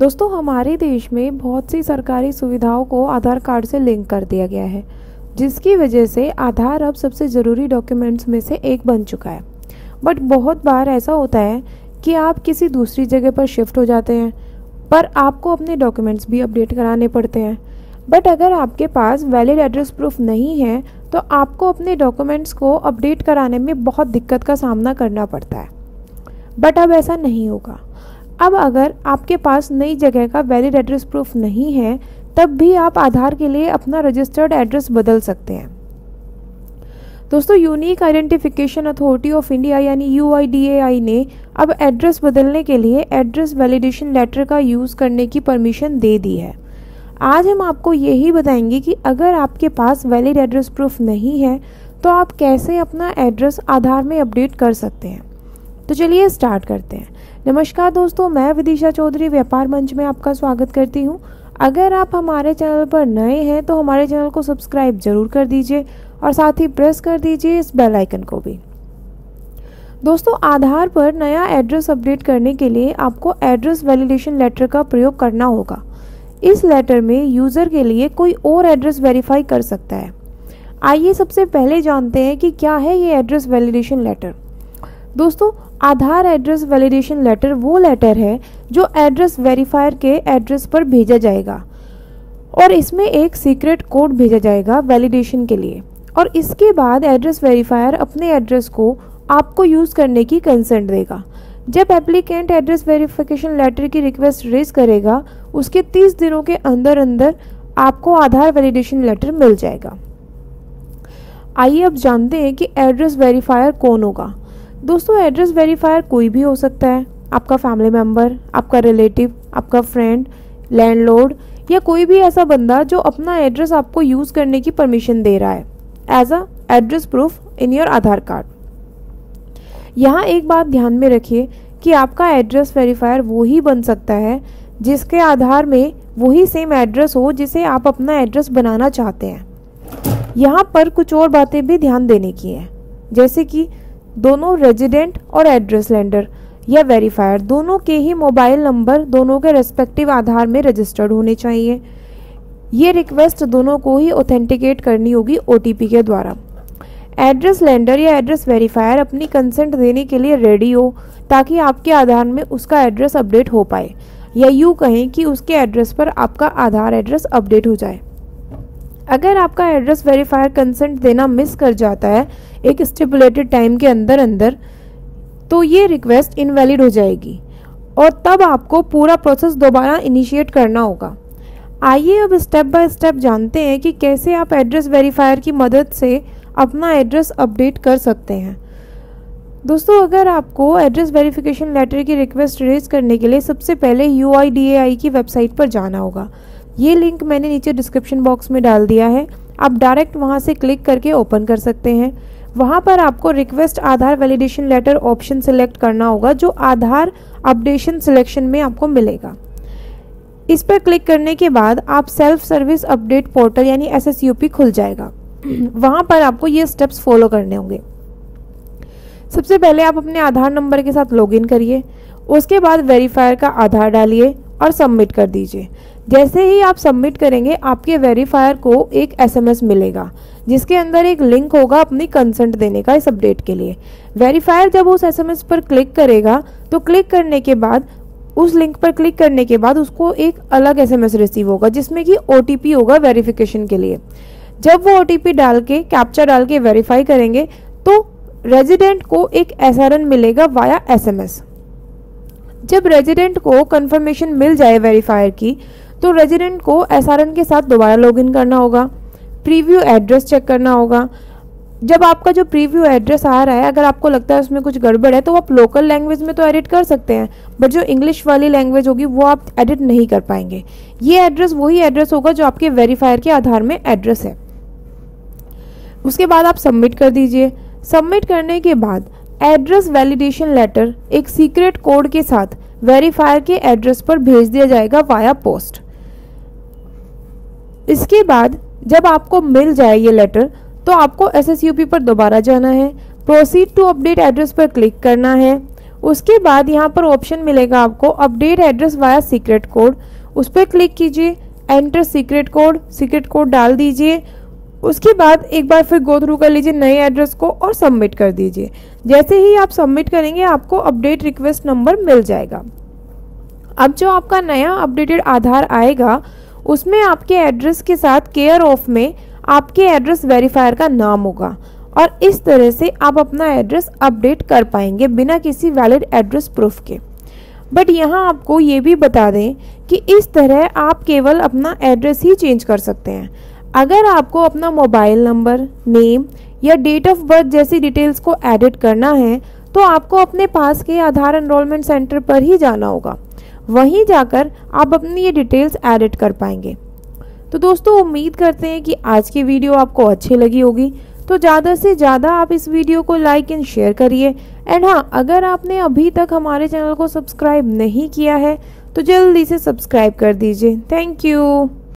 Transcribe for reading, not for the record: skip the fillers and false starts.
दोस्तों हमारे देश में बहुत सी सरकारी सुविधाओं को आधार कार्ड से लिंक कर दिया गया है, जिसकी वजह से आधार अब सबसे ज़रूरी डॉक्यूमेंट्स में से एक बन चुका है। बट बहुत बार ऐसा होता है कि आप किसी दूसरी जगह पर शिफ्ट हो जाते हैं, पर आपको अपने डॉक्यूमेंट्स भी अपडेट कराने पड़ते हैं। बट अगर आपके पास वैलिड एड्रेस प्रूफ नहीं है तो आपको अपने डॉक्यूमेंट्स को अपडेट कराने में बहुत दिक्कत का सामना करना पड़ता है। बट अब ऐसा नहीं होगा। अब अगर आपके पास नई जगह का वैलिड एड्रेस प्रूफ नहीं है तब भी आप आधार के लिए अपना रजिस्टर्ड एड्रेस बदल सकते हैं। दोस्तों unique identification authority of India यानी UIDAI ने अब एड्रेस बदलने के लिए एड्रेस वैलिडेशन लेटर का यूज़ करने की परमिशन दे दी है। आज हम आपको यही बताएंगे कि अगर आपके पास वैलिड एड्रेस प्रूफ नहीं है तो आप कैसे अपना एड्रेस आधार में अपडेट कर सकते हैं। तो चलिए स्टार्ट करते हैं। नमस्कार दोस्तों, मैं विदिशा चौधरी व्यापार मंच में आपका स्वागत करती हूं। अगर आप हमारे चैनल पर नए हैं तो हमारे चैनल को सब्सक्राइब जरूर कर दीजिए और साथ ही प्रेस कर दीजिए इस बेल आइकन को भी। दोस्तों आधार पर नया एड्रेस अपडेट करने के लिए आपको एड्रेस वैलिडेशन लेटर का प्रयोग करना होगा। इस लेटर में यूज़र के लिए कोई और एड्रेस वेरीफाई कर सकता है। आइए सबसे पहले जानते हैं कि क्या है ये एड्रेस वैलिडेशन लेटर। दोस्तों आधार एड्रेस वैलिडेशन लेटर वो लेटर है जो एड्रेस वेरीफायर के एड्रेस पर भेजा जाएगा और इसमें एक सीक्रेट कोड भेजा जाएगा वैलिडेशन के लिए, और इसके बाद एड्रेस वेरीफायर अपने एड्रेस को आपको यूज़ करने की कंसेंट देगा। जब एप्लीकेंट एड्रेस वेरिफिकेशन लेटर की रिक्वेस्ट रेज करेगा उसके 30 दिनों के अंदर अंदर आपको आधार वैलिडेशन लेटर मिल जाएगा। आइए अब जानते हैं कि एड्रेस वेरीफायर कौन होगा। दोस्तों एड्रेस वेरीफायर कोई भी हो सकता है, आपका फैमिली मेम्बर, आपका रिलेटिव, आपका फ्रेंड, लैंडलॉर्ड या कोई भी ऐसा बंदा जो अपना एड्रेस आपको यूज़ करने की परमिशन दे रहा है as a address proof in your Aadhaar card. यहाँ एक बात ध्यान में रखिए कि आपका एड्रेस वेरीफायर वो ही बन सकता है जिसके आधार में वही सेम एड्रेस हो जिसे आप अपना एड्रेस बनाना चाहते हैं। यहाँ पर कुछ और बातें भी ध्यान देने की हैं, जैसे कि दोनों रेजिडेंट और एड्रेस लैंडर या वेरीफायर दोनों के ही मोबाइल नंबर दोनों के रेस्पेक्टिव आधार में रजिस्टर्ड होने चाहिए। ये रिक्वेस्ट दोनों को ही ऑथेंटिकेट करनी होगी OTP के द्वारा। एड्रेस लैंडर या एड्रेस वेरीफायर अपनी कंसेंट देने के लिए रेडी हो ताकि आपके आधार में उसका एड्रेस अपडेट हो पाए, या यूँ कहें कि उसके एड्रेस पर आपका आधार एड्रेस अपडेट हो जाए। अगर आपका एड्रेस वेरीफायर कंसेंट देना मिस कर जाता है एक स्टिपुलेटेड टाइम के अंदर अंदर तो ये रिक्वेस्ट इनवैलिड हो जाएगी और तब आपको पूरा प्रोसेस दोबारा इनिशिएट करना होगा। आइए अब स्टेप बाय स्टेप जानते हैं कि कैसे आप एड्रेस वेरीफायर की मदद से अपना एड्रेस अपडेट कर सकते हैं। दोस्तों अगर आपको एड्रेस वेरिफिकेशन लेटर की रिक्वेस्ट रेज करने के लिए सबसे पहले UIDAI की वेबसाइट पर जाना होगा। ये लिंक मैंने नीचे डिस्क्रिप्शन बॉक्स में डाल दिया है, आप डायरेक्ट वहां से क्लिक करके ओपन कर सकते हैं। वहां पर आपको request Aadhaar validation letter option select करना होगा जो आधार अपडेशन सिलेक्शन में आपको मिलेगा। इस पर क्लिक करने के बाद आप सेल्फ सर्विस अपडेट पोर्टल यानी SSUP खुल जाएगा। वहाँ पर आपको ये स्टेप्स फॉलो करने होंगे। सबसे पहले आप अपने आधार नंबर के साथ लॉगिन करिए, उसके बाद वेरीफायर का आधार डालिए और सबमिट कर दीजिए। जैसे ही आप सबमिट करेंगे आपके वेरीफायर को एक SMS मिलेगा जिसके अंदर एक लिंक होगा अपनी कंसेंट देने का इस अपडेट के लिए। वेरीफायर जब उस SMS पर क्लिक करेगा तो क्लिक करने के बाद उस लिंक पर क्लिक करने के बाद उसको एक अलग SMS रिसीव होगा जिसमें कि OTP होगा वेरिफिकेशन के लिए। जब वो OTP डाल के कैप्चा डाल के वेरीफाई करेंगे तो रेजिडेंट को एक SRN मिलेगा वाया SMS। जब रेजिडेंट को कंफर्मेशन मिल जाए वेरीफायर की तो रेजिडेंट को SRN के साथ दोबारा लॉगिन करना होगा, प्रीव्यू एड्रेस चेक करना होगा। जब आपका जो प्रीव्यू एड्रेस आ रहा है अगर आपको लगता है उसमें कुछ गड़बड़ है तो आप लोकल लैंग्वेज में तो एडिट कर सकते हैं, बट जो इंग्लिश वाली लैंग्वेज होगी वो आप एडिट नहीं कर पाएंगे। ये एड्रेस वही एड्रेस होगा जो आपके वेरीफायर के आधार में एड्रेस है। उसके बाद आप सबमिट कर दीजिए। सबमिट करने के बाद एड्रेस वैलिडेशन लेटर एक सीक्रेट कोड के साथ वेरीफायर के एड्रेस पर भेज दिया जाएगा वाया पोस्ट। इसके बाद जब आपको मिल जाए ये लेटर तो आपको SSUP पर दोबारा जाना है, प्रोसीड टू अपडेट एड्रेस पर क्लिक करना है, उसके बाद यहाँ पर ऑप्शन मिलेगा आपको update address via secret code, उस पर क्लिक कीजिए, एंटर सीक्रेट कोड डाल दीजिए। उसके बाद एक बार फिर गो थ्रू कर लीजिए नए एड्रेस को और सबमिट कर दीजिए। जैसे ही आप सबमिट करेंगे आपको अपडेट रिक्वेस्ट नंबर मिल जाएगा। अब जो आपका नया अपडेटेड आधार आएगा उसमें आपके एड्रेस के साथ केयर ऑफ में आपके एड्रेस वेरीफायर का नाम होगा और इस तरह से आप अपना एड्रेस अपडेट कर पाएंगे बिना किसी वैलिड एड्रेस प्रूफ के। बट यहाँ आपको ये भी बता दें कि इस तरह आप केवल अपना एड्रेस ही चेंज कर सकते हैं। अगर आपको अपना मोबाइल नंबर, नेम या डेट ऑफ बर्थ जैसी डिटेल्स को एडिट करना है तो आपको अपने पास के आधार एनरोलमेंट सेंटर पर ही जाना होगा, वहीं जाकर आप अपनी ये डिटेल्स एडिट कर पाएंगे। तो दोस्तों उम्मीद करते हैं कि आज की वीडियो आपको अच्छी लगी होगी, तो ज़्यादा से ज़्यादा आप इस वीडियो को लाइक एंड शेयर करिए। एंड हाँ, अगर आपने अभी तक हमारे चैनल को सब्सक्राइब नहीं किया है तो जल्दी से सब्सक्राइब कर दीजिए। Thank you.